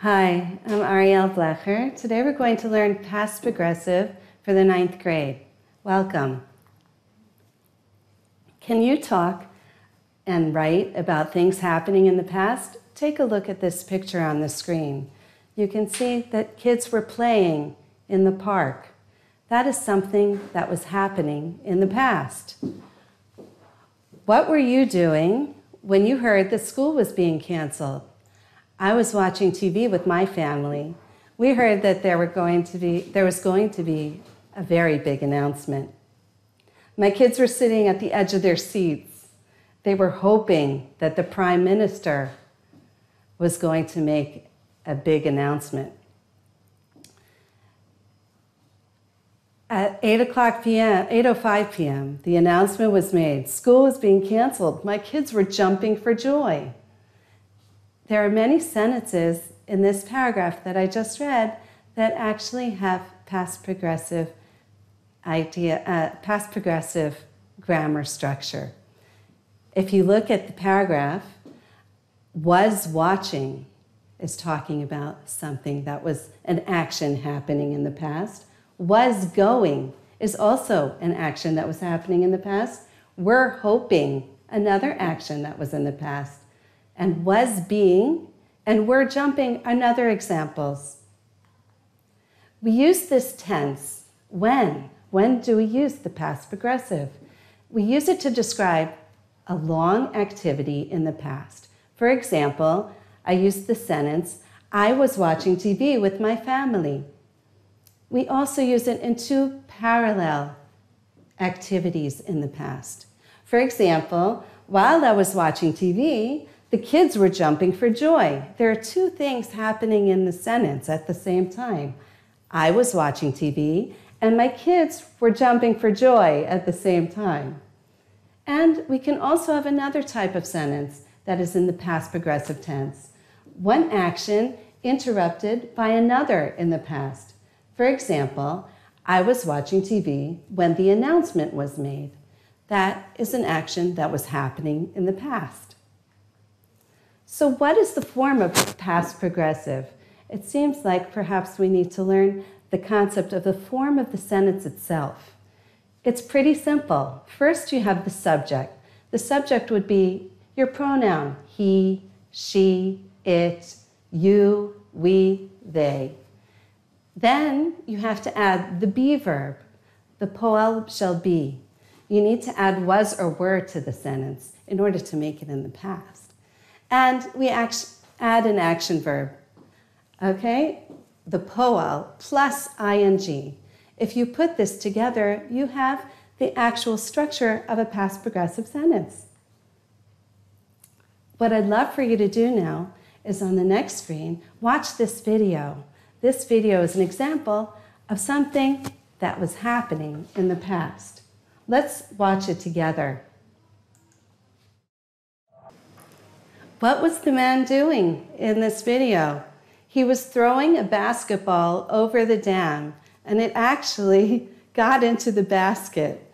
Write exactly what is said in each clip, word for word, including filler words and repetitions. Hi, I'm Arielle Blecher. Today we're going to learn past progressive for the ninth grade. Welcome. Can you talk and write about things happening in the past? Take a look at this picture on the screen. You can see that kids were playing in the park. That is something that was happening in the past. What were you doing when you heard that school was being canceled? I was watching T V with my family. We heard that there were going to be, there was going to be a very big announcement. My kids were sitting at the edge of their seats. They were hoping that the Prime Minister was going to make a big announcement. At eight o'clock p m, eight oh five p m, the announcement was made. School was being canceled. My kids were jumping for joy. There are many sentences in this paragraph that I just read that actually have past progressive idea, uh, past progressive grammar structure. If you look at the paragraph, was watching is talking about something that was an action happening in the past. Was going is also an action that was happening in the past. We're hoping, another action that was in the past. And was being, and were jumping, another examples. We use this tense, when. When do we use the past progressive? We use it to describe a long activity in the past. For example, I used the sentence, I was watching T V with my family. We also use it in two parallel activities in the past. For example, while I was watching T V, the kids were jumping for joy. There are two things happening in the sentence at the same time. I was watching T V and my kids were jumping for joy at the same time. And we can also have another type of sentence that is in the past progressive tense. One action interrupted by another in the past. For example, I was watching T V when the announcement was made. That is an action that was happening in the past. So what is the form of past progressive? It seems like perhaps we need to learn the concept of the form of the sentence itself. It's pretty simple. First, you have the subject. The subject would be your pronoun, he, she, it, you, we, they. Then you have to add the be verb, the poel shall be. You need to add was or were to the sentence in order to make it in the past. And we act, add an action verb, okay? The poel plus ing. If you put this together, you have the actual structure of a past progressive sentence. What I'd love for you to do now is on the next screen, watch this video. This video is an example of something that was happening in the past. Let's watch it together. What was the man doing in this video? He was throwing a basketball over the dam, and it actually got into the basket.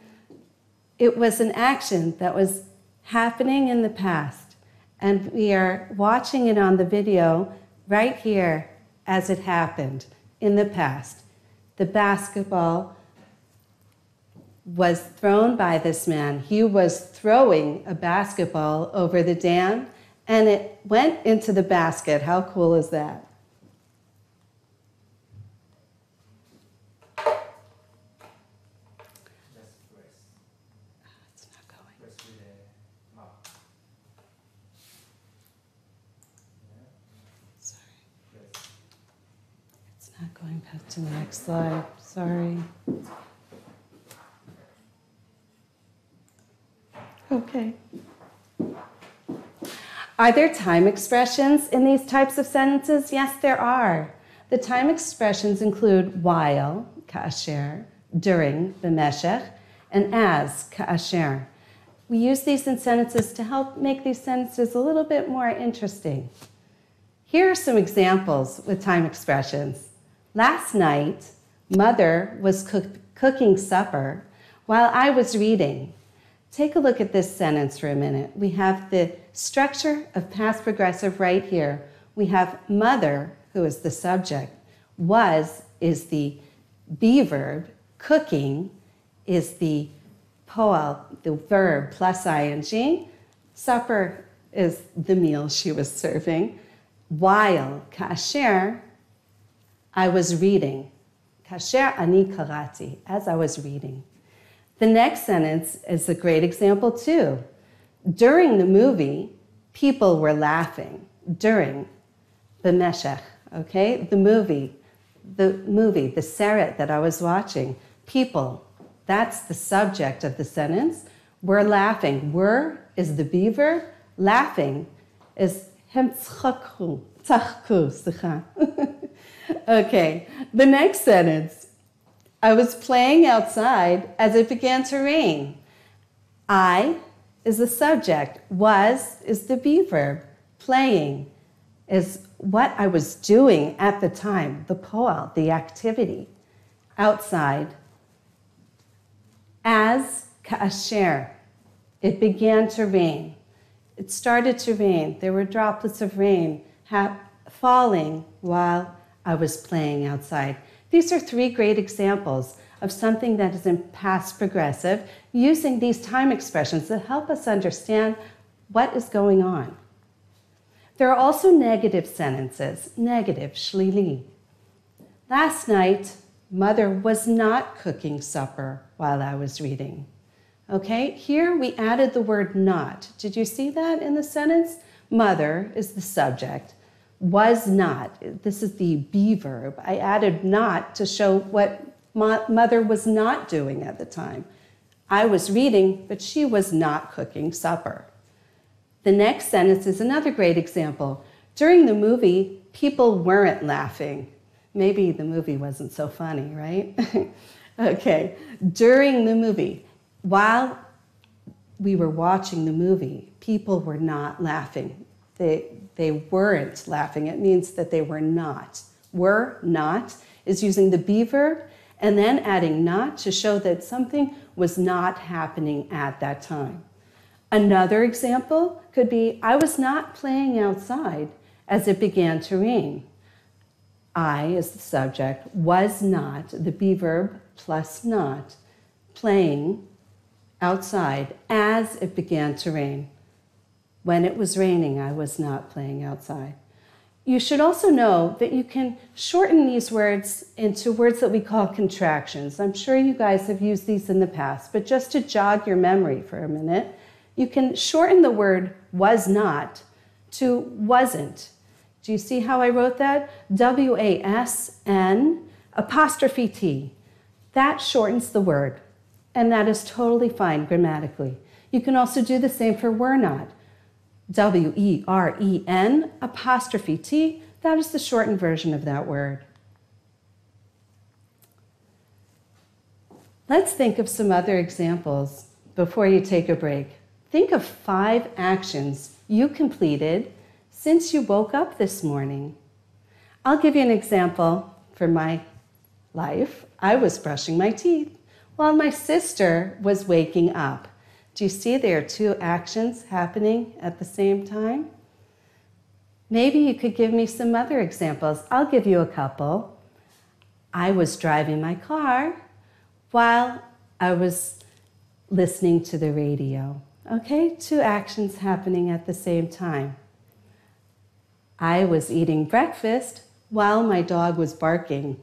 It was an action that was happening in the past, and we are watching it on the video right here as it happened in the past. The basketball was thrown by this man. He was throwing a basketball over the dam, and it went into the basket. How cool is that? That's it's not going. Press with the mouth. Sorry. Press. It's not going back to the next slide. Sorry. Okay. Are there time expressions in these types of sentences? Yes, there are. The time expressions include while, ka'asher, during, b'meshech, and as, ka'asher. We use these in sentences to help make these sentences a little bit more interesting. Here are some examples with time expressions. Last night, Mother was cook- cooking supper while I was reading. Take a look at this sentence for a minute. We have the structure of past progressive right here. We have mother who is the subject, was is the be verb, cooking is the poel, the verb plus ing, supper is the meal she was serving, while kasher, I was reading. Kasher ani karati, as I was reading. The next sentence is a great example too. During the movie, people were laughing. During, b'meshech, okay? The movie, the movie, the seret that I was watching. People, that's the subject of the sentence. We're laughing. Were is the be verb. Laughing is hem tzchakru, tzachku, okay, the next sentence. I was playing outside as it began to rain. I is the subject. Was is the be verb. Playing is what I was doing at the time, the poel, the activity. Outside. As ka'asher, it began to rain. It started to rain. There were droplets of rain falling while I was playing outside. These are three great examples of something that is in past progressive, using these time expressions that help us understand what is going on. There are also negative sentences, negative, shlili. Last night, Mother was not cooking supper while I was reading. Okay, here we added the word not. Did you see that in the sentence? Mother is the subject. Was not, this is the be verb. I added not to show what mother was not doing at the time. I was reading, but she was not cooking supper. The next sentence is another great example. During the movie, people weren't laughing. Maybe the movie wasn't so funny, right? Okay, during the movie, while we were watching the movie, people were not laughing. They, they weren't laughing. It means that they were not. Were not is using the be verb and then adding not to show that something was not happening at that time. Another example could be, I was not playing outside as it began to rain. I is the subject, was not, the be verb plus not, playing outside as it began to rain. When it was raining, I was not playing outside. You should also know that you can shorten these words into words that we call contractions. I'm sure you guys have used these in the past, but just to jog your memory for a minute, you can shorten the word was not to wasn't. Do you see how I wrote that? W A S N apostrophe T. That shortens the word, and that is totally fine grammatically. You can also do the same for were not. W E R E N apostrophe T, that is the shortened version of that word. Let's think of some other examples before you take a break. Think of five actions you completed since you woke up this morning. I'll give you an example from my life. I was brushing my teeth while my sister was waking up. Do you see there are two actions happening at the same time? Maybe you could give me some other examples. I'll give you a couple. I was driving my car while I was listening to the radio. Okay, two actions happening at the same time. I was eating breakfast while my dog was barking.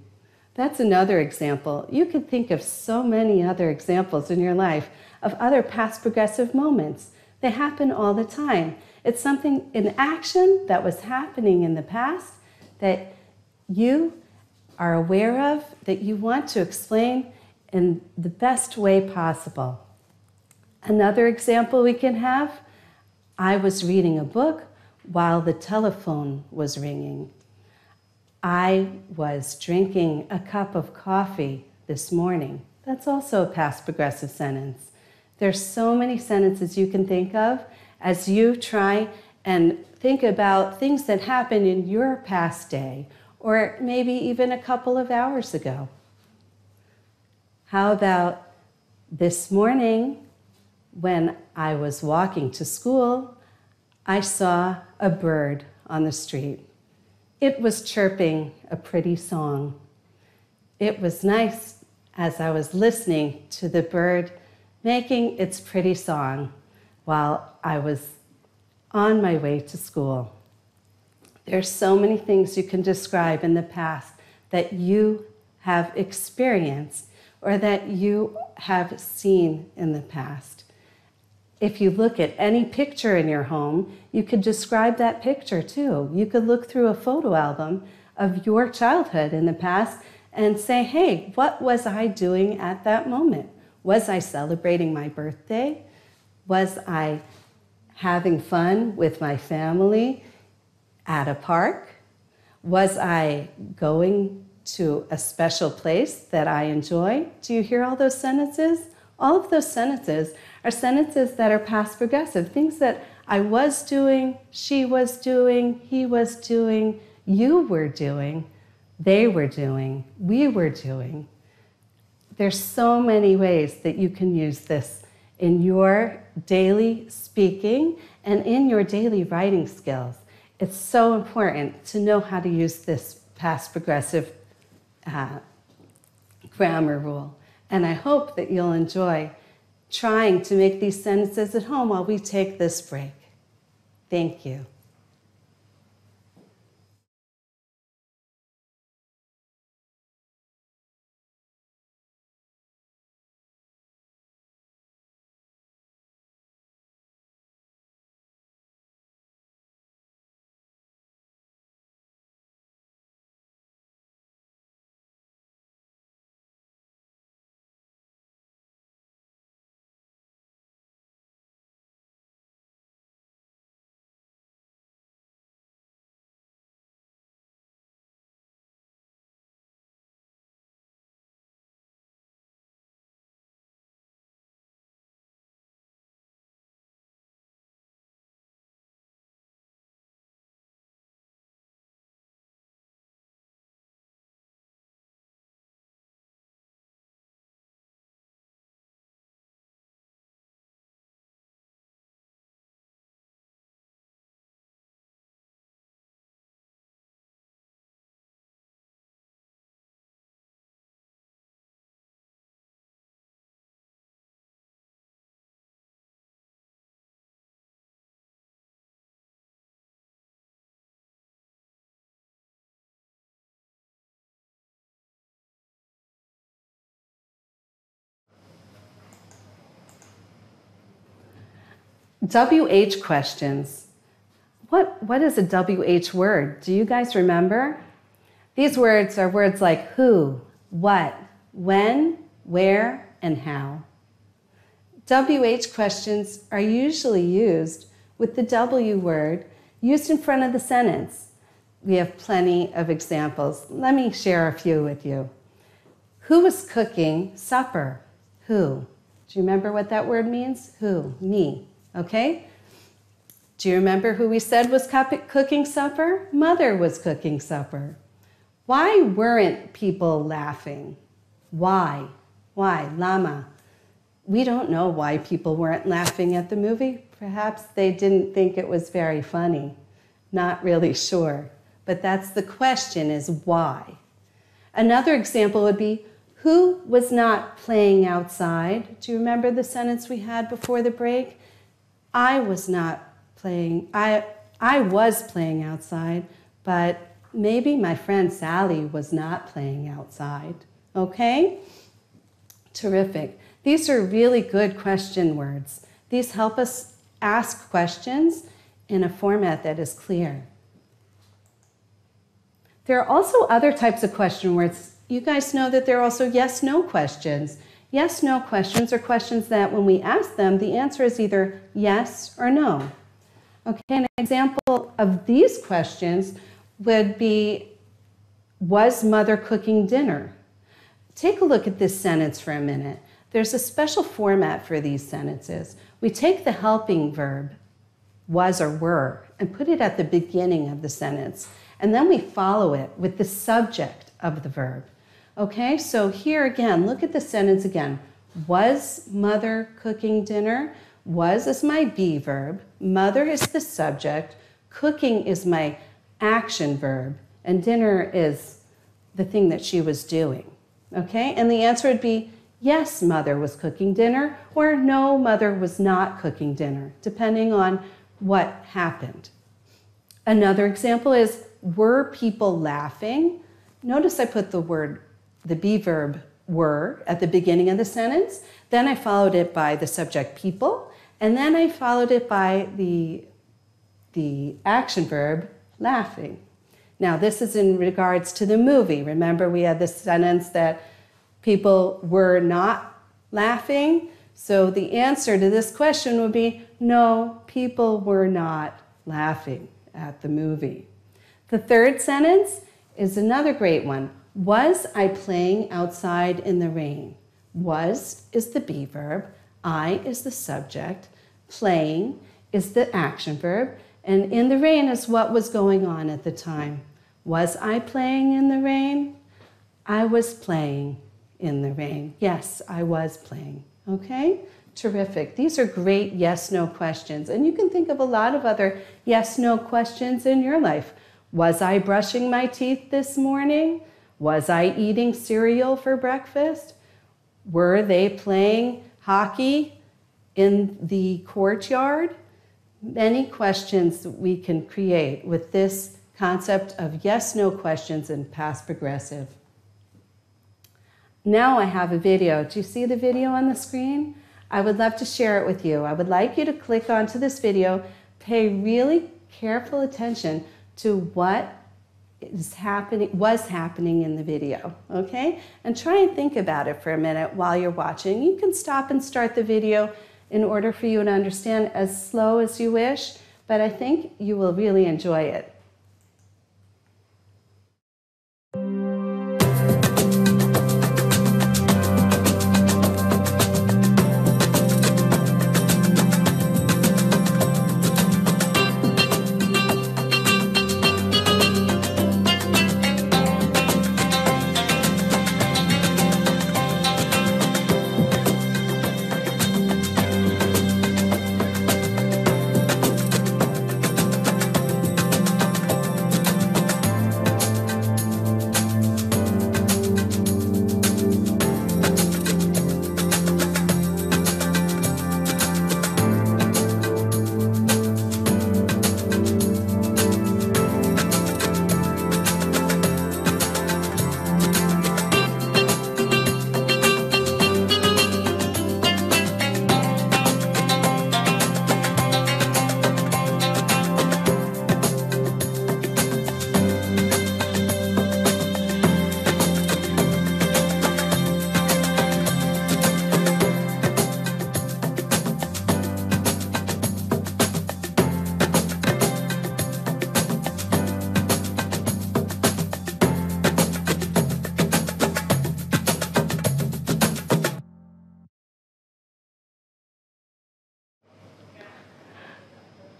That's another example. You could think of so many other examples in your life of other past progressive moments. They happen all the time. It's something, an action that was happening in the past that you are aware of, that you want to explain in the best way possible. Another example we can have, I was reading a book while the telephone was ringing. I was drinking a cup of coffee this morning. That's also a past progressive sentence. There's so many sentences you can think of as you try and think about things that happened in your past day, or maybe even a couple of hours ago. How about this morning when I was walking to school, I saw a bird on the street. It was chirping a pretty song. It was nice as I was listening to the bird making its pretty song while I was on my way to school. There's so many things you can describe in the past that you have experienced or that you have seen in the past. If you look at any picture in your home, you could describe that picture too. You could look through a photo album of your childhood in the past and say, hey, what was I doing at that moment? Was I celebrating my birthday? Was I having fun with my family at a park? Was I going to a special place that I enjoy? Do you hear all those sentences? All of those sentences are sentences that are past progressive, things that I was doing, she was doing, he was doing, you were doing, they were doing, we were doing. There's so many ways that you can use this in your daily speaking and in your daily writing skills. It's so important to know how to use this past progressive uh, grammar rule. And I hope that you'll enjoy trying to make these sentences at home while we take this break. Thank you. W H questions. What, what is a W H word? Do you guys remember? These words are words like who, what, when, where, and how. W H questions are usually used with the W word used in front of the sentence. We have plenty of examples. Let me share a few with you. Who was cooking supper? Who? Do you remember what that word means? Who? Me. Okay? Do you remember who we said was cooking supper? Mother was cooking supper. Why weren't people laughing? Why? Why? Lama. We don't know why people weren't laughing at the movie. Perhaps they didn't think it was very funny. Not really sure. But that's the question, is why? Another example would be, who was not playing outside? Do you remember the sentence we had before the break? I was not playing, I, I was playing outside, but maybe my friend Sally was not playing outside. Okay? Terrific. These are really good question words. These help us ask questions in a format that is clear. There are also other types of question words. You guys know that there are also yes-no questions. Yes, no questions are questions that when we ask them, the answer is either yes or no. Okay, an example of these questions would be, was mother cooking dinner? Take a look at this sentence for a minute. There's a special format for these sentences. We take the helping verb, was or were, and put it at the beginning of the sentence. And then we follow it with the subject of the verb. Okay, so here again, look at the sentence again. Was mother cooking dinner? Was is my be verb. Mother is the subject. Cooking is my action verb. and dinner is the thing that she was doing, okay? And the answer would be, yes, mother was cooking dinner, or no, mother was not cooking dinner, depending on what happened. Another example is, were people laughing? Notice I put the word, the be verb were at the beginning of the sentence, then I followed it by the subject people, and then I followed it by the, the action verb laughing. Now this is in regards to the movie. Remember we had this sentence that people were not laughing. So the answer to this question would be, no, people were not laughing at the movie. The third sentence is another great one. Was I playing outside in the rain? Was is the be verb, I is the subject, playing is the action verb, and in the rain is what was going on at the time. Was I playing in the rain? I was playing in the rain. Yes, I was playing. Okay? Terrific. These are great yes-no questions. And you can think of a lot of other yes-no questions in your life. Was I brushing my teeth this morning? Was I eating cereal for breakfast? Were they playing hockey in the courtyard? Many questions that we can create with this concept of yes-no questions in past progressive. Now I have a video. Do you see the video on the screen? I would love to share it with you. I would like you to click onto this video, pay really careful attention to what is happening, was happening in the video, okay? And try and think about it for a minute while you're watching. You can stop and start the video in order for you to understand as slow as you wish, but I think you will really enjoy it.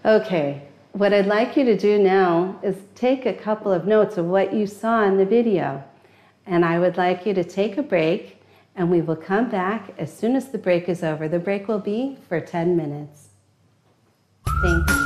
Okay, what I'd like you to do now is take a couple of notes of what you saw in the video. And I would like you to take a break, and we will come back as soon as the break is over. The break will be for ten minutes. Thank you.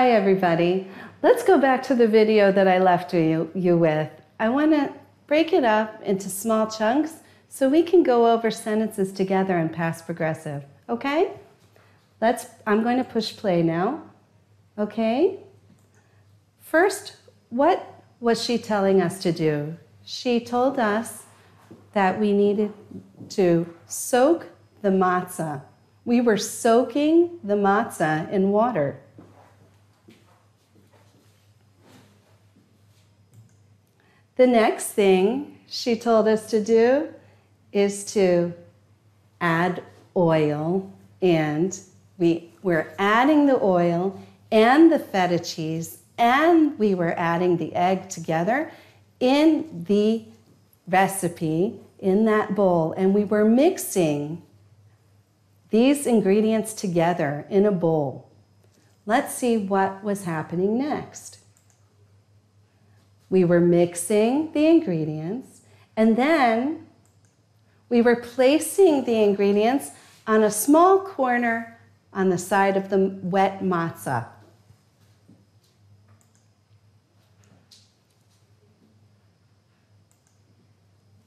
Hi everybody. Let's go back to the video that I left you, you with. I want to break it up into small chunks so we can go over sentences together in past progressive. Okay? Let's, I'm going to push play now. Okay? First, what was she telling us to do? She told us that we needed to soak the matzah. We were soaking the matzah in water. The next thing she told us to do is to add oil, and we were adding the oil and the feta cheese, and we were adding the egg together in the recipe in that bowl, and we were mixing these ingredients together in a bowl. Let's see what was happening next. We were mixing the ingredients, and then we were placing the ingredients on a small corner on the side of the wet matzah.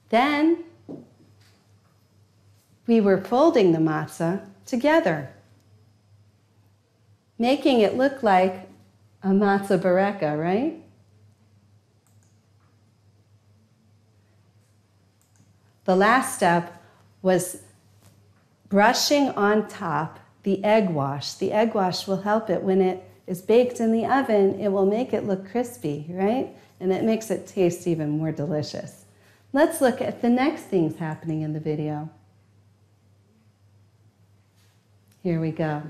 Then we were folding the matzah together, making it look like a matzah boreka, right? The last step was brushing on top the egg wash. The egg wash will help it when it is baked in the oven. It will make it look crispy, right? And it makes it taste even more delicious. Let's look at the next things happening in the video. Here we go.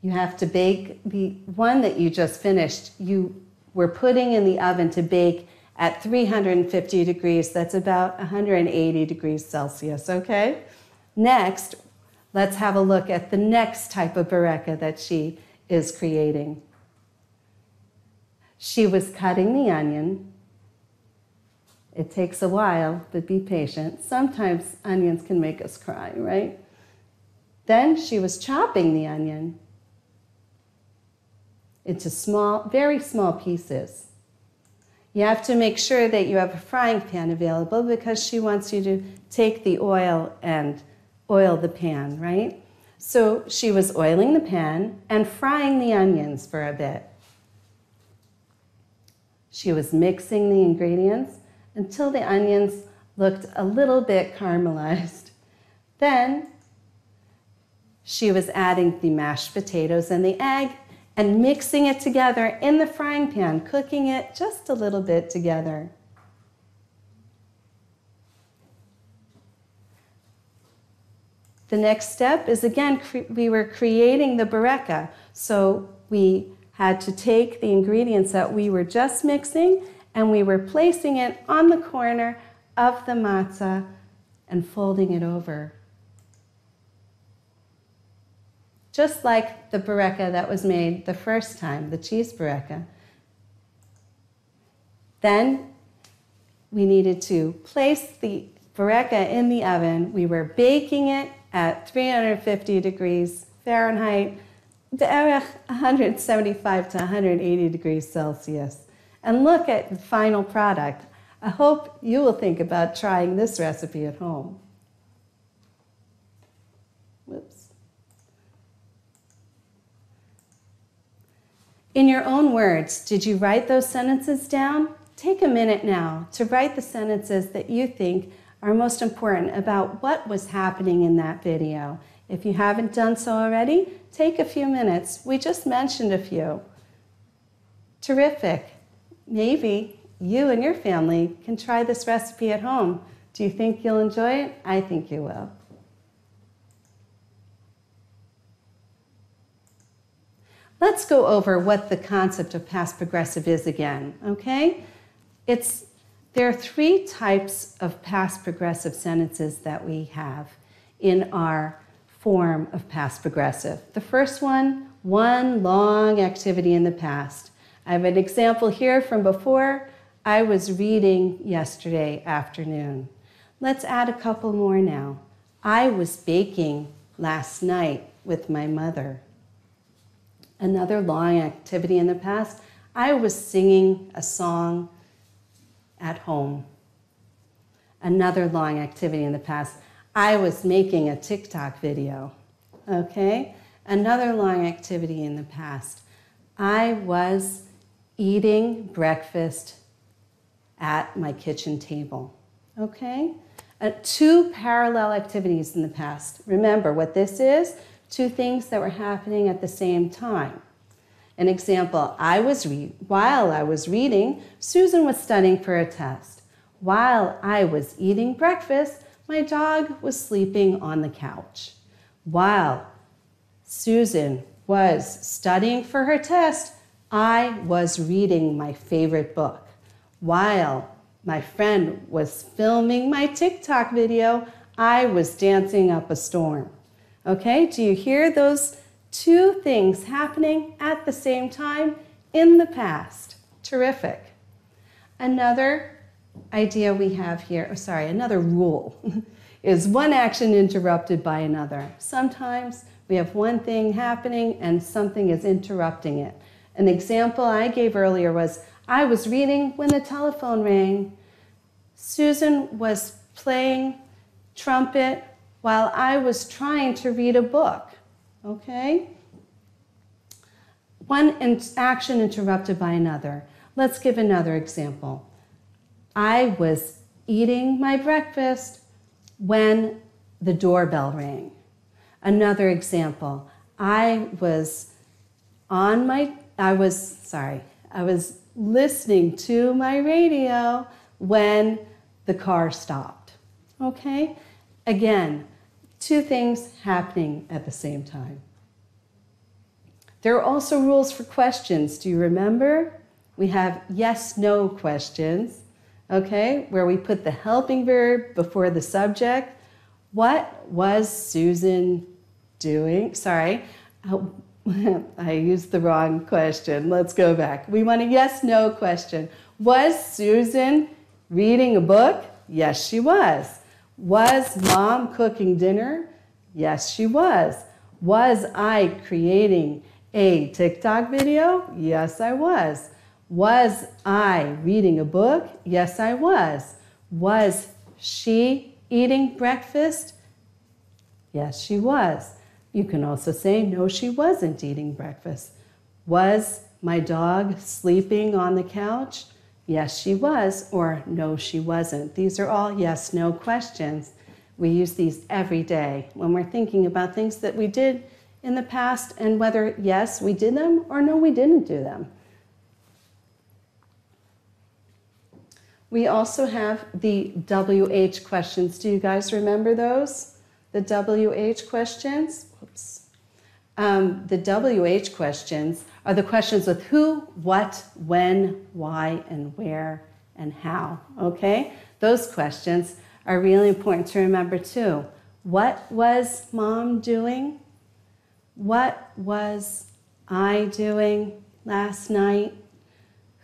You have to bake the one that you just finished. You were putting in the oven to bake at three hundred fifty degrees, that's about one hundred eighty degrees Celsius, okay? Next, let's have a look at the next type of boreka that she is creating. She was cutting the onion. It takes a while, but be patient. Sometimes onions can make us cry, right? Then she was chopping the onion into small, very small pieces. You have to make sure that you have a frying pan available because she wants you to take the oil and oil the pan, right? So she was oiling the pan and frying the onions for a bit. She was mixing the ingredients until the onions looked a little bit caramelized. Then she was adding the mashed potatoes and the egg and mixing it together in the frying pan, cooking it just a little bit together. The next step is, again, we were creating the boreka. So we had to take the ingredients that we were just mixing and we were placing it on the corner of the matzah and folding it over, just like the boreka that was made the first time, the cheese boreka. Then we needed to place the boreka in the oven. We were baking it at three hundred fifty degrees Fahrenheit, one hundred seventy-five to one hundred eighty degrees Celsius. And look at the final product. I hope you will think about trying this recipe at home. Whoops. In your own words, did you write those sentences down? Take a minute now to write the sentences that you think are most important about what was happening in that video. If you haven't done so already, take a few minutes. We just mentioned a few. Terrific. Maybe you and your family can try this recipe at home. Do you think you'll enjoy it? I think you will. Let's go over what the concept of past progressive is again, okay? It's, there are three types of past progressive sentences that we have in our form of past progressive. The first one, one long activity in the past. I have an example here from before. I was reading yesterday afternoon. Let's add a couple more now. I was baking last night with my mother. another long activity in the past, I was singing a song at home. Another long activity in the past, I was making a TikTok video. Okay? Another long activity in the past, I was eating breakfast at my kitchen table. Okay? Uh, two parallel activities in the past. Remember what this is? Two things that were happening at the same time. An example, I was re- while I was reading, Susan was studying for a test. While I was eating breakfast, my dog was sleeping on the couch. While Susan was studying for her test, I was reading my favorite book. While my friend was filming my TikTok video, I was dancing up a storm. Okay, do you hear those two things happening at the same time in the past? Terrific. Another idea we have here, oh, sorry, another rule is one action interrupted by another. Sometimes we have one thing happening and something is interrupting it. An example I gave earlier was, I was reading when the telephone rang. Susan was playing trumpet while I was trying to read a book. Okay? One in- action interrupted by another. Let's give another example. I was eating my breakfast when the doorbell rang. Another example. I was on my, I was, sorry, I was listening to my radio when the car stopped. Okay? Again, two things happening at the same time. There are also rules for questions. Do you remember? We have yes, no questions, okay, where we put the helping verb before the subject. What was Susan doing? Sorry. I used the wrong question. Let's go back. We want a yes, no question. Was Susan reading a book? Yes, she was. Was Mom cooking dinner? Yes, she was. Was I creating a TikTok video? Yes, I was. Was I reading a book? Yes, I was. Was she eating breakfast? Yes, she was. You can also say, no, she wasn't eating breakfast. Was my dog sleeping on the couch? Yes, she was, or no, she wasn't. These are all yes, no questions. We use these every day when we're thinking about things that we did in the past and whether, yes, we did them or no, we didn't do them. We also have the W H questions. Do you guys remember those? The W H questions, whoops. Um, the W H questions are the questions with who, what, when, why, and where, and how, okay? Those questions are really important to remember too. What was Mom doing? What was I doing last night?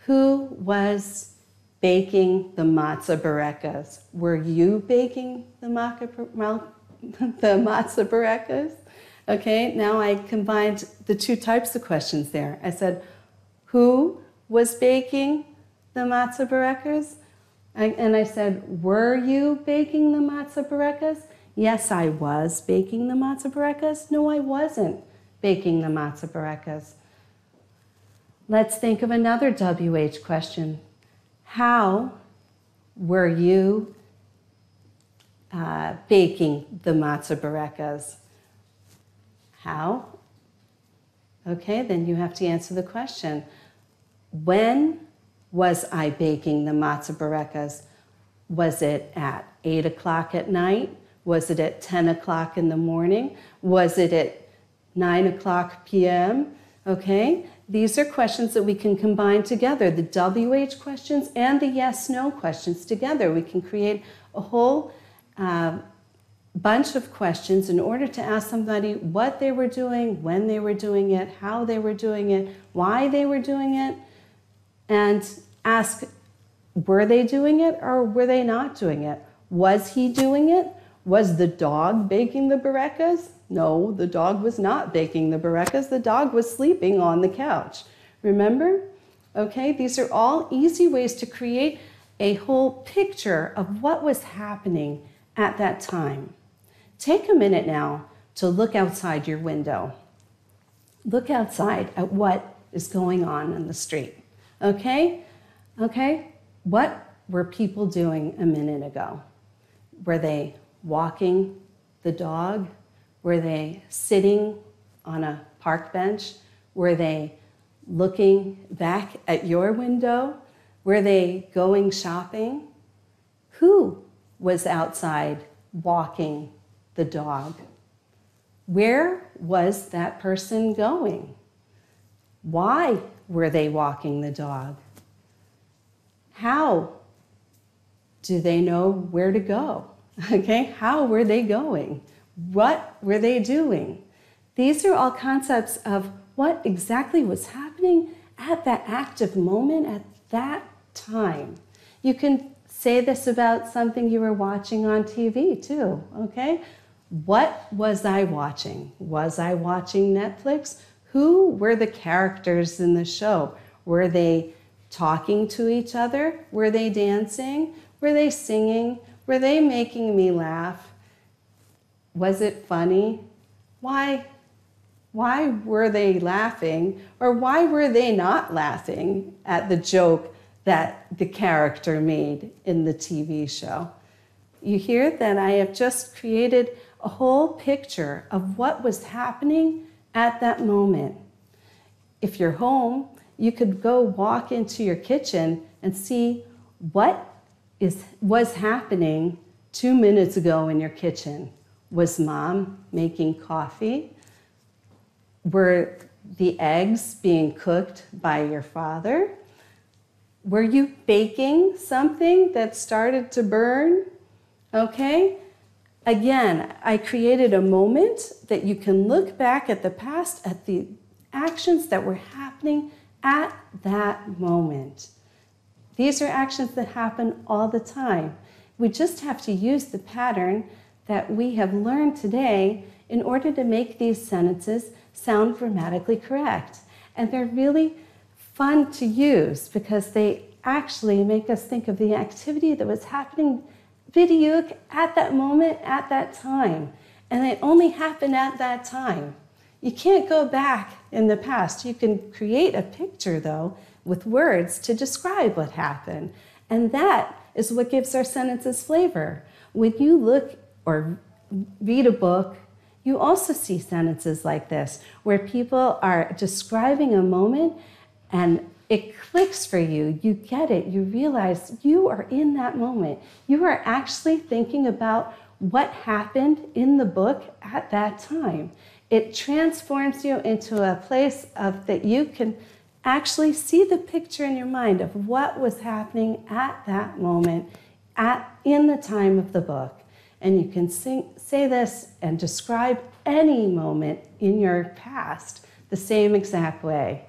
Who was baking the matzah borekas? Were you baking the matzah borekas? The matzah borekas. Okay, now I combined the two types of questions there. I said, who was baking the matzah borekas? And I said, were you baking the matzah borekas? Yes, I was baking the matzah borekas. No, I wasn't baking the matzah borekas. Let's think of another W H question. How were you Uh, baking the matzah borekas? How? Okay, then you have to answer the question. When was I baking the matzah borekas? Was it at eight o'clock at night? Was it at ten o'clock in the morning? Was it at nine o'clock p m? Okay, these are questions that we can combine together. The W H questions and the yes-no questions together. We can create a whole a uh, bunch of questions in order to ask somebody what they were doing, when they were doing it, how they were doing it, why they were doing it, and ask, were they doing it or were they not doing it? Was he doing it? Was the dog baking the borekas? No, the dog was not baking the borekas. The dog was sleeping on the couch. Remember? Okay, these are all easy ways to create a whole picture of what was happening at that time. Take a minute now to look outside your window. Look outside at what is going on in the street. Okay? Okay? What were people doing a minute ago? Were they walking the dog? Were they sitting on a park bench? Were they looking back at your window? Were they going shopping? Who was outside walking the dog? Where was that person going? Why were they walking the dog? How do they know where to go? Okay, how were they going? What were they doing? These are all concepts of what exactly was happening at that active moment, at that time. You can say this about something you were watching on T V too, okay? What was I watching? Was I watching Netflix? Who were the characters in the show? Were they talking to each other? Were they dancing? Were they singing? Were they making me laugh? Was it funny? Why, why were they laughing? Or why were they not laughing at the joke that the character made in the T V show? You hear that I have just created a whole picture of what was happening at that moment. If you're home, you could go walk into your kitchen and see what is, was happening two minutes ago in your kitchen. Was mom making coffee? Were the eggs being cooked by your father? Were you baking something that started to burn? Okay? Again, I created a moment that you can look back at the past, at the actions that were happening at that moment. These are actions that happen all the time. We just have to use the pattern that we have learned today in order to make these sentences sound grammatically correct. And they're really fun to use because they actually make us think of the activity that was happening Videook at that moment, at that time. And it only happened at that time. You can't go back in the past. You can create a picture, though, with words to describe what happened. And that is what gives our sentences flavor. When you look or read a book, you also see sentences like this, where people are describing a moment and it clicks for you, you get it, you realize you are in that moment. You are actually thinking about what happened in the book at that time. It transforms you into a place of that you can actually see the picture in your mind of what was happening at that moment at, in the time of the book. And you can sing, say this and describe any moment in your past the same exact way.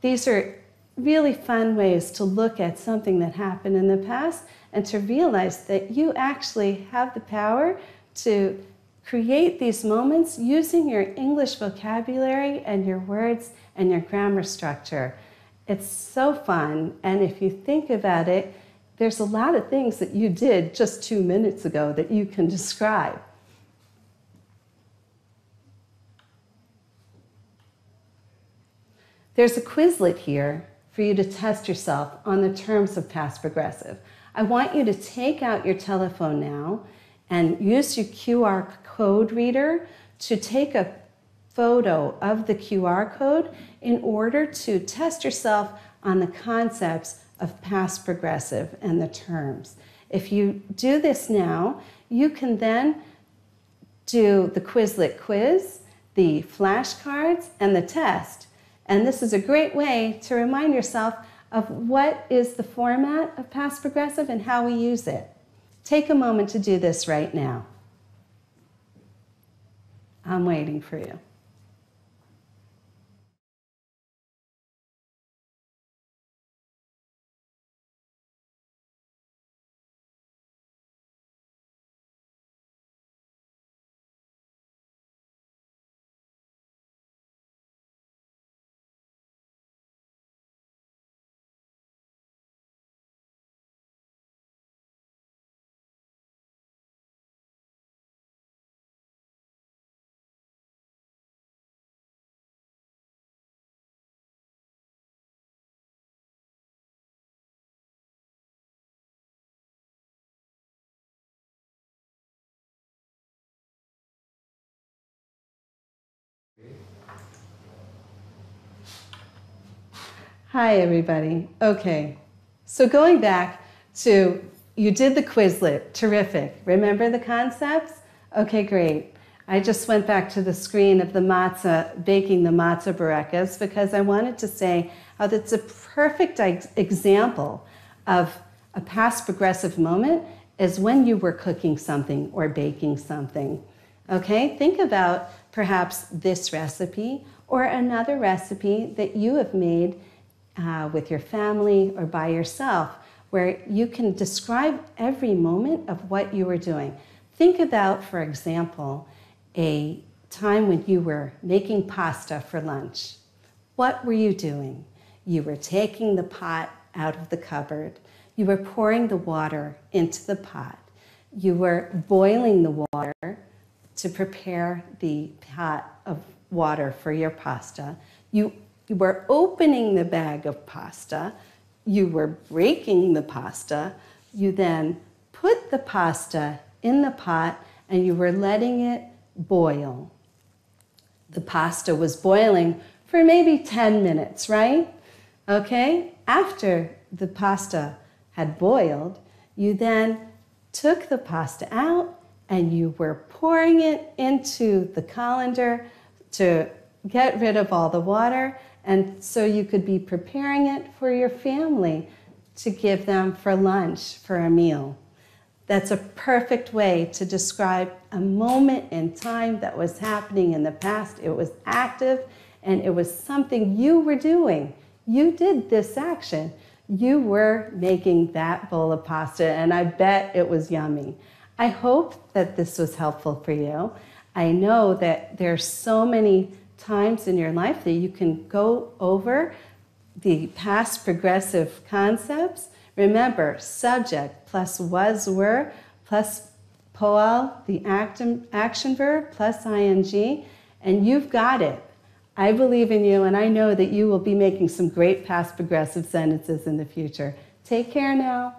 These are really fun ways to look at something that happened in the past and to realize that you actually have the power to create these moments using your English vocabulary and your words and your grammar structure. It's so fun, and if you think about it, there's a lot of things that you did just two minutes ago that you can describe. There's a Quizlet here for you to test yourself on the terms of past progressive. I want you to take out your telephone now and use your Q R code reader to take a photo of the Q R code in order to test yourself on the concepts of past progressive and the terms. If you do this now, you can then do the Quizlet quiz, the flashcards, and the test. And this is a great way to remind yourself of what is the format of past progressive and how we use it. Take a moment to do this right now. I'm waiting for you. Hi, everybody. Okay, so going back to, you did the Quizlet, terrific. Remember the concepts? Okay, great. I just went back to the screen of the matzah, baking the matzah borekas, because I wanted to say how that's a perfect example of a past progressive moment is when you were cooking something or baking something. Okay, think about perhaps this recipe or another recipe that you have made uh, with your family or by yourself, where you can describe every moment of what you were doing. Think about, for example, a time when you were making pasta for lunch. What were you doing? You were taking the pot out of the cupboard. You were pouring the water into the pot. You were boiling the water to prepare the pot of water for your pasta. You, you were opening the bag of pasta. You were breaking the pasta. You then put the pasta in the pot and you were letting it boil. The pasta was boiling for maybe ten minutes, right? Okay, after the pasta had boiled, you then took the pasta out and you were pouring it into the colander to get rid of all the water, and so you could be preparing it for your family to give them for lunch, for a meal. That's a perfect way to describe a moment in time that was happening in the past. It was active and it was something you were doing. You did this action. You were making that bowl of pasta, and I bet it was yummy. I hope that this was helpful for you. I know that there are so many times in your life that you can go over the past progressive concepts. Remember, subject plus was, were, plus poal, the action, action verb, plus ing, and you've got it. I believe in you, and I know that you will be making some great past progressive sentences in the future. Take care now.